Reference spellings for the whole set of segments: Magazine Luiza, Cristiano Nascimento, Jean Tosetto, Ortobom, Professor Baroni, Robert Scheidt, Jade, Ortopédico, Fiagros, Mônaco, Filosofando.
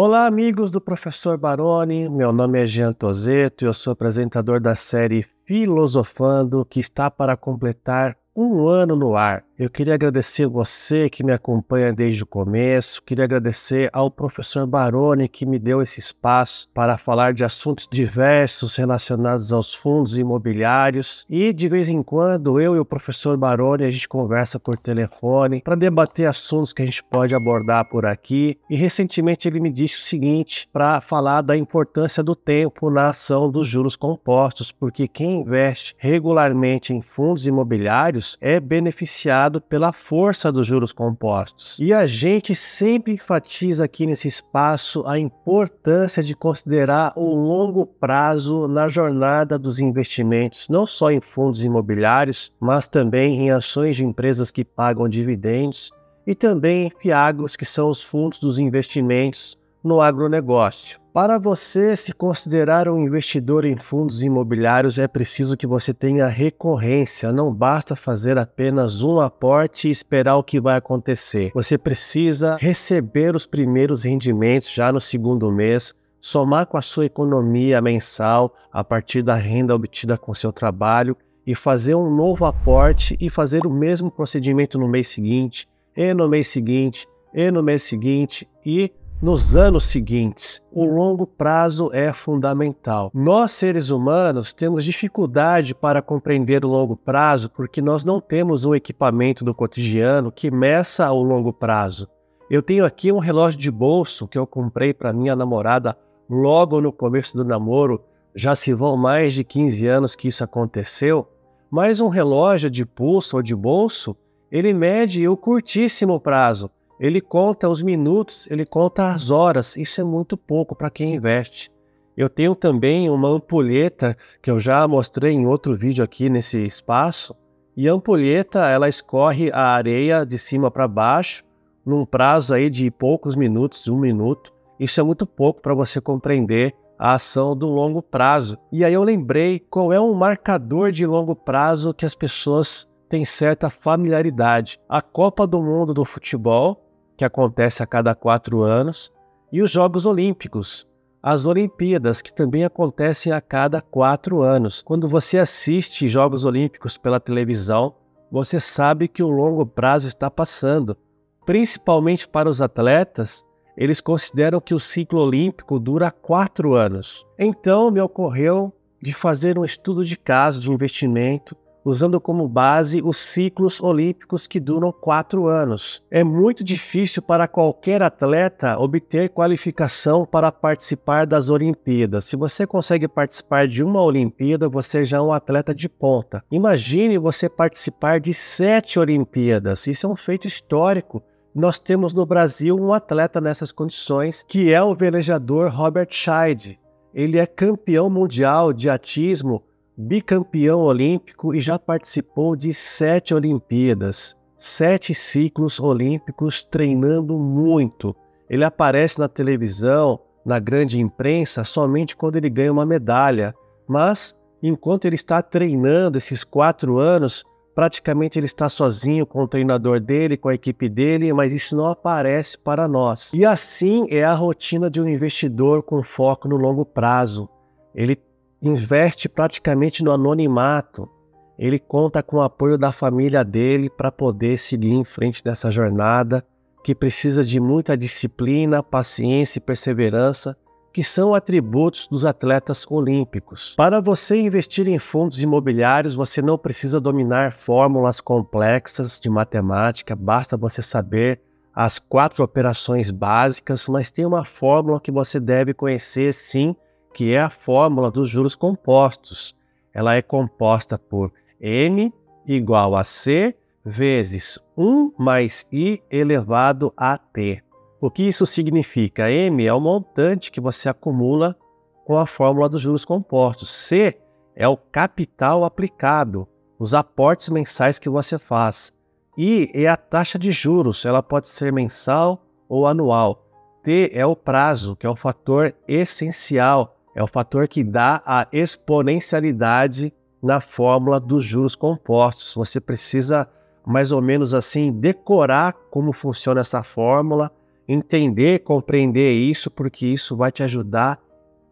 Olá, amigos do Professor Baroni. Meu nome é Jean Tosetto e eu sou apresentador da série Filosofando, que está para completar um ano no ar. Eu queria agradecer você que me acompanha desde o começo, queria agradecer ao professor Baroni que me deu esse espaço para falar de assuntos diversos relacionados aos fundos imobiliários e de vez em quando eu e o professor Baroni a gente conversa por telefone para debater assuntos que a gente pode abordar por aqui. E recentemente ele me disse o seguinte, para falar da importância do tempo na ação dos juros compostos, porque quem investe regularmente em fundos imobiliários é beneficiado pela força dos juros compostos. E a gente sempre enfatiza aqui nesse espaço a importância de considerar o longo prazo na jornada dos investimentos, não só em fundos imobiliários, mas também em ações de empresas que pagam dividendos e também em Fiagros, que são os fundos dos investimentos no agronegócio. Para você se considerar um investidor em fundos imobiliários, é preciso que você tenha recorrência. Não basta fazer apenas um aporte e esperar o que vai acontecer. Você precisa receber os primeiros rendimentos já no segundo mês, somar com a sua economia mensal a partir da renda obtida com seu trabalho e fazer um novo aporte e fazer o mesmo procedimento no mês seguinte, e no mês seguinte, e no mês seguinte e nos anos seguintes. O longo prazo é fundamental. Nós, seres humanos, temos dificuldade para compreender o longo prazo porque nós não temos um equipamento do cotidiano que meça o longo prazo. Eu tenho aqui um relógio de bolso que eu comprei para minha namorada logo no começo do namoro. Já se vão mais de 15 anos que isso aconteceu. Mas um relógio de pulso ou de bolso, ele mede o curtíssimo prazo. Ele conta os minutos, ele conta as horas. Isso é muito pouco para quem investe. Eu tenho também uma ampulheta que eu já mostrei em outro vídeo aqui nesse espaço. E a ampulheta, ela escorre a areia de cima para baixo num prazo aí de poucos minutos, um minuto. Isso é muito pouco para você compreender a ação do longo prazo. E aí eu lembrei qual é um marcador de longo prazo que as pessoas têm certa familiaridade. A Copa do Mundo do futebol, que acontece a cada 4 anos, e os Jogos Olímpicos, as Olimpíadas, que também acontecem a cada 4 anos. Quando você assiste Jogos Olímpicos pela televisão, você sabe que o longo prazo está passando. Principalmente para os atletas, eles consideram que o ciclo olímpico dura 4 anos. Então me ocorreu de fazer um estudo de caso de investimento usando como base os ciclos olímpicos que duram 4 anos. É muito difícil para qualquer atleta obter qualificação para participar das Olimpíadas. Se você consegue participar de uma Olimpíada, você já é um atleta de ponta. Imagine você participar de 7 Olimpíadas. Isso é um feito histórico. Nós temos no Brasil um atleta nessas condições, que é o velejador Robert Scheidt. Ele é campeão mundial de atismo, bicampeão olímpico e já participou de 7 Olimpíadas, 7 ciclos olímpicos, treinando muito. Ele aparece na televisão, na grande imprensa, somente quando ele ganha uma medalha. Mas, enquanto ele está treinando esses 4 anos, praticamente ele está sozinho com o treinador dele, com a equipe dele, mas isso não aparece para nós. E assim é a rotina de um investidor com foco no longo prazo. Ele investe praticamente no anonimato. Ele conta com o apoio da família dele para poder seguir em frente nessa jornada, que precisa de muita disciplina, paciência e perseverança, que são atributos dos atletas olímpicos. Para você investir em fundos imobiliários, você não precisa dominar fórmulas complexas de matemática, basta você saber as 4 operações básicas, mas tem uma fórmula que você deve conhecer sim, que é a fórmula dos juros compostos. Ela é composta por M igual a C vezes 1 mais I elevado a T. O que isso significa? M é o montante que você acumula com a fórmula dos juros compostos. C é o capital aplicado, os aportes mensais que você faz. I é a taxa de juros, ela pode ser mensal ou anual. T é o prazo, que é o fator essencial, é o fator que dá a exponencialidade na fórmula dos juros compostos. Você precisa mais ou menos assim decorar como funciona essa fórmula entender, compreender isso, porque isso vai te ajudar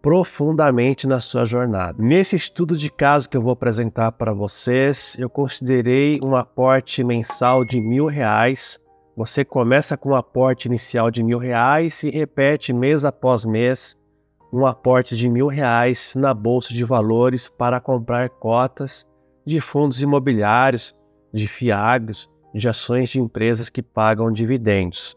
profundamente na sua jornada. Nesse estudo de caso que eu vou apresentar para vocês, eu considerei um aporte mensal de R$1.000. Você começa com um aporte inicial de R$1.000 e repete mês após mês um aporte de R$1.000 na Bolsa de Valores para comprar cotas de fundos imobiliários, de Fiagros, de ações de empresas que pagam dividendos.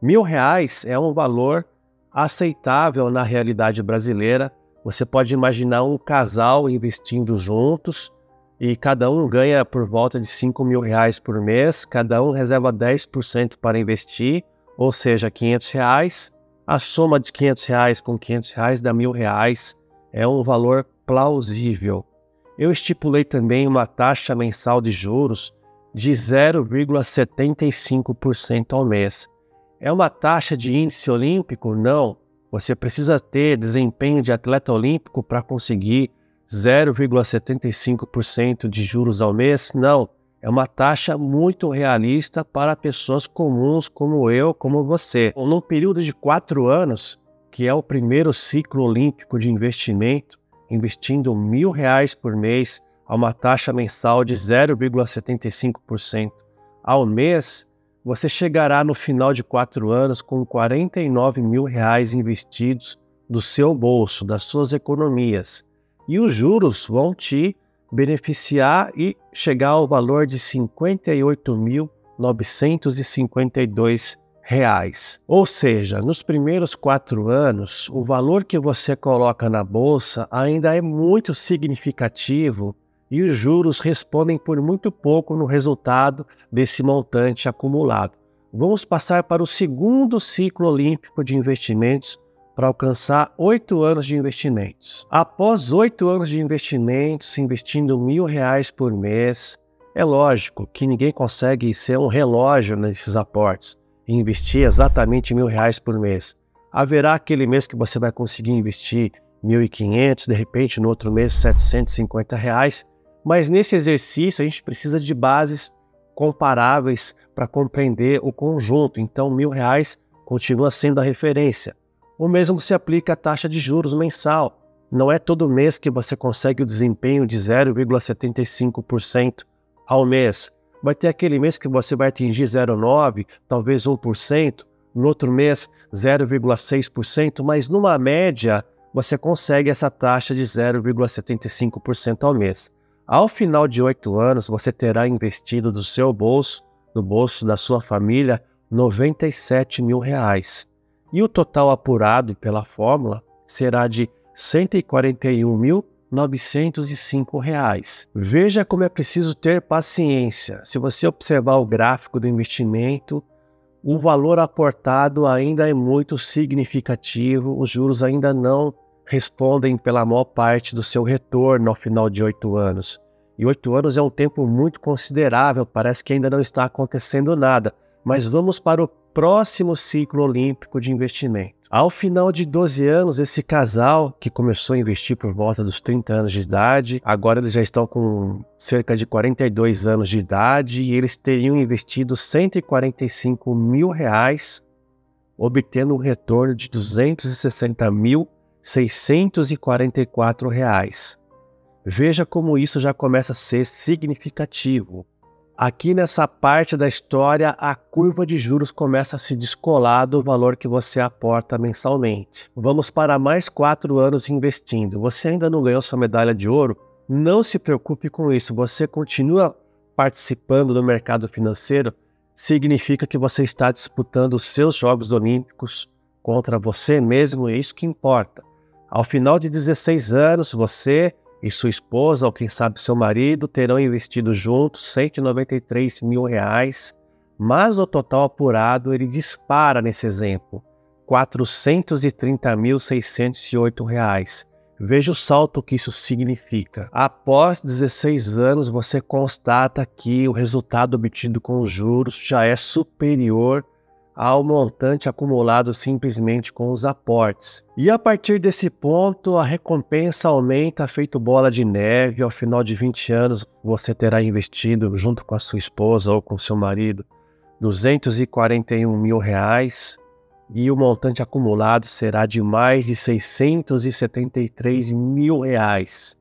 R$1.000 é um valor aceitável na realidade brasileira. Você pode imaginar um casal investindo juntos e cada um ganha por volta de R$5.000 por mês, cada um reserva 10% para investir, ou seja, R$500. A soma de R$500 com R$500 dá R$1.000, é um valor plausível. Eu estipulei também uma taxa mensal de juros de 0,75% ao mês. É uma taxa de índice olímpico? Não. Você precisa ter desempenho de atleta olímpico para conseguir 0,75% de juros ao mês? Não. É uma taxa muito realista para pessoas comuns como eu, como você. Num período de 4 anos, que é o primeiro ciclo olímpico de investimento, investindo R$1.000 por mês a uma taxa mensal de 0,75% ao mês, você chegará no final de 4 anos com R$49.000 investidos do seu bolso, das suas economias. E os juros vão te beneficiar e chegar ao valor de R$58.952. Ou seja, nos primeiros 4 anos, o valor que você coloca na bolsa ainda é muito significativo e os juros respondem por muito pouco no resultado desse montante acumulado. Vamos passar para o segundo ciclo olímpico de investimentos para alcançar 8 anos de investimentos. Após 8 anos de investimentos, investindo R$1.000 por mês, é lógico que ninguém consegue ser um relógio nesses aportes e investir exatamente R$1.000 por mês. Haverá aquele mês que você vai conseguir investir R$1.500, de repente no outro mês R$750, mas nesse exercício a gente precisa de bases comparáveis para compreender o conjunto, então R$1.000 continua sendo a referência. O mesmo se aplica à taxa de juros mensal. Não é todo mês que você consegue o desempenho de 0,75% ao mês. Vai ter aquele mês que você vai atingir 0,9%, talvez 1%, no outro mês 0,6%, mas numa média você consegue essa taxa de 0,75% ao mês. Ao final de 8 anos, você terá investido do seu bolso, do bolso da sua família, R$97.000. E o total apurado pela fórmula será de R$141.905. Veja como é preciso ter paciência. Se você observar o gráfico do investimento, o valor aportado ainda é muito significativo, os juros ainda não respondem pela maior parte do seu retorno ao final de 8 anos. E 8 anos é um tempo muito considerável, parece que ainda não está acontecendo nada. Mas vamos para o próximo ciclo olímpico de investimento. Ao final de 12 anos, esse casal que começou a investir por volta dos 30 anos de idade, agora eles já estão com cerca de 42 anos de idade e eles teriam investido R$145.000, obtendo um retorno de R$260.644. Veja como isso já começa a ser significativo. Aqui nessa parte da história, a curva de juros começa a se descolar do valor que você aporta mensalmente. Vamos para mais 4 anos investindo. Você ainda não ganhou sua medalha de ouro? Não se preocupe com isso. Você continua participando do mercado financeiro, significa que você está disputando os seus Jogos Olímpicos contra você mesmo, é isso que importa. Ao final de 16 anos, você e sua esposa, ou quem sabe seu marido, terão investido juntos R$193.000, mas o total apurado ele dispara nesse exemplo, R$430.608. Veja o salto que isso significa. Após 16 anos, você constata que o resultado obtido com os juros já é superior ao montante acumulado simplesmente com os aportes. E a partir desse ponto, a recompensa aumenta, feito bola de neve. Ao final de 20 anos, você terá investido, junto com a sua esposa ou com seu marido, R$241.000. e o montante acumulado será de mais de R$ 673 mil.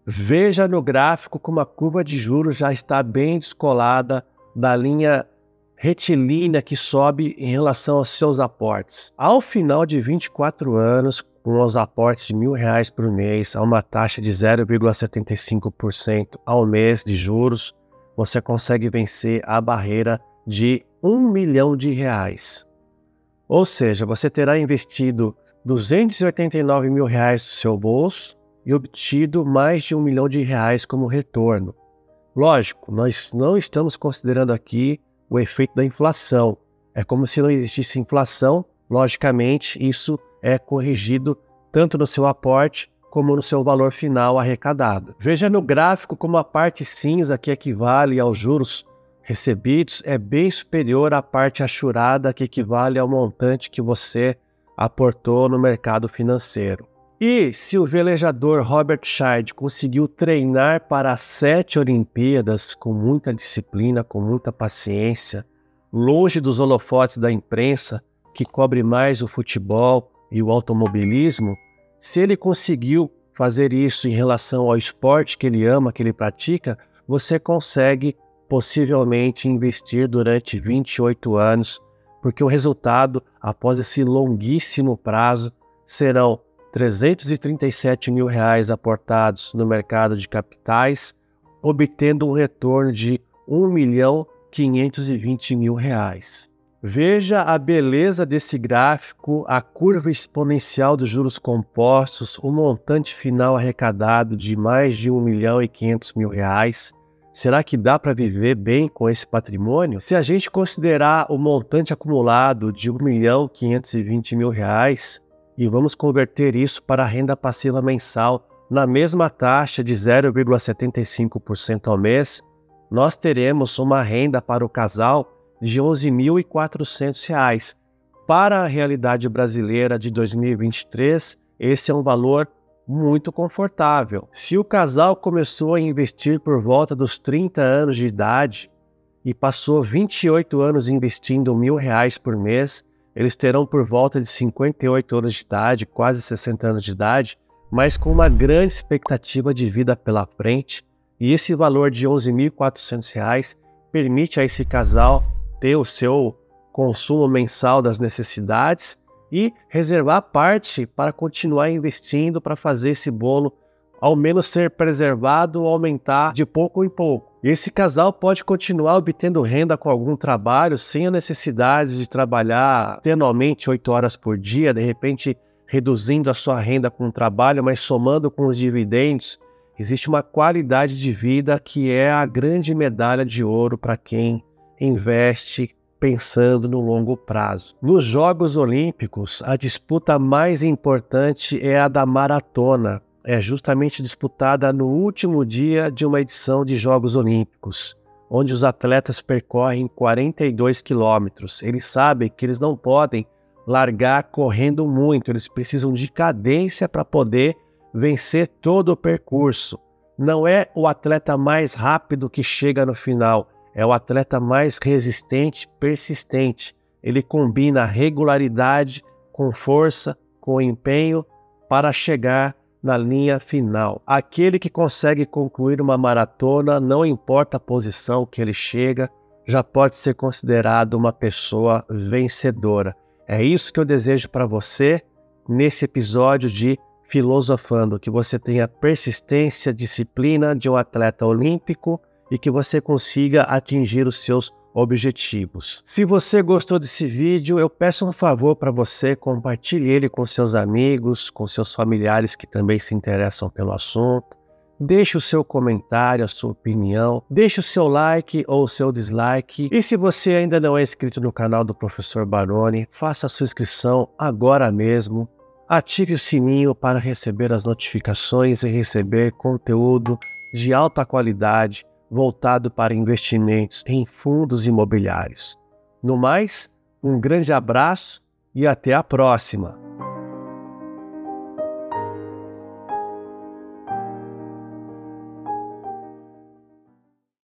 Veja no gráfico como a curva de juros já está bem descolada da linha retilínea que sobe em relação aos seus aportes. Ao final de 24 anos, com os aportes de R$ 1.000 por mês a uma taxa de 0,75% ao mês de juros, você consegue vencer a barreira de R$ 1 milhão. Ou seja, você terá investido R$ 289 mil do seu bolso e obtido mais de R$ 1 milhão como retorno. Lógico, nós não estamos considerando aqui o efeito da inflação. É como se não existisse inflação. Logicamente, isso é corrigido tanto no seu aporte como no seu valor final arrecadado. Veja no gráfico como a parte cinza, que equivale aos juros recebidos, é bem superior à parte achurada, que equivale ao montante que você aportou no mercado financeiro. E se o velejador Robert Scheidt conseguiu treinar para 7 Olimpíadas com muita disciplina, com muita paciência, longe dos holofotes da imprensa, que cobre mais o futebol e o automobilismo, se ele conseguiu fazer isso em relação ao esporte que ele ama, que ele pratica, você consegue possivelmente investir durante 28 anos, porque o resultado, após esse longuíssimo prazo, serão R$ 337 mil aportados no mercado de capitais, obtendo um retorno de R$ 1.520 mil. Veja a beleza desse gráfico, a curva exponencial dos juros compostos, o montante final arrecadado de mais de R$ 1.500 mil. Será que dá para viver bem com esse patrimônio? Se a gente considerar o montante acumulado de R$ 1.520 mil e vamos converter isso para a renda passiva mensal na mesma taxa de 0,75% ao mês, nós teremos uma renda para o casal de R$ 11.400. Para a realidade brasileira de 2023, esse é um valor muito confortável. Se o casal começou a investir por volta dos 30 anos de idade e passou 28 anos investindo R$ 1.000 por mês, eles terão por volta de 58 anos de idade, quase 60 anos de idade, mas com uma grande expectativa de vida pela frente, e esse valor de R$ 11.400 permite a esse casal ter o seu consumo mensal das necessidades e reservar parte para continuar investindo, para fazer esse bolo ao menos ser preservado ou aumentar de pouco em pouco. Esse casal pode continuar obtendo renda com algum trabalho, sem a necessidade de trabalhar anualmente 8 horas por dia, de repente reduzindo a sua renda com o trabalho, mas somando com os dividendos. Existe uma qualidade de vida que é a grande medalha de ouro para quem investe pensando no longo prazo. Nos Jogos Olímpicos, a disputa mais importante é a da maratona. É justamente disputada no último dia de uma edição de Jogos Olímpicos, onde os atletas percorrem 42 quilômetros. Eles sabem que eles não podem largar correndo muito, eles precisam de cadência para poder vencer todo o percurso. Não é o atleta mais rápido que chega no final, é o atleta mais resistente, persistente. Ele combina regularidade com força, com empenho para chegar na linha final. Aquele que consegue concluir uma maratona, não importa a posição que ele chega, já pode ser considerado uma pessoa vencedora. É isso que eu desejo para você nesse episódio de Filosofando, que você tenha persistência, disciplina de um atleta olímpico e que você consiga atingir os seus objetivos. Se você gostou desse vídeo, eu peço um favor para você, compartilhe ele com seus amigos, com seus familiares que também se interessam pelo assunto. Deixe o seu comentário, a sua opinião, deixe o seu like ou o seu dislike. E se você ainda não é inscrito no canal do Professor Baroni, faça a sua inscrição agora mesmo. Ative o sininho para receber as notificações e receber conteúdo de alta qualidade voltado para investimentos em fundos imobiliários. No mais, um grande abraço e até a próxima!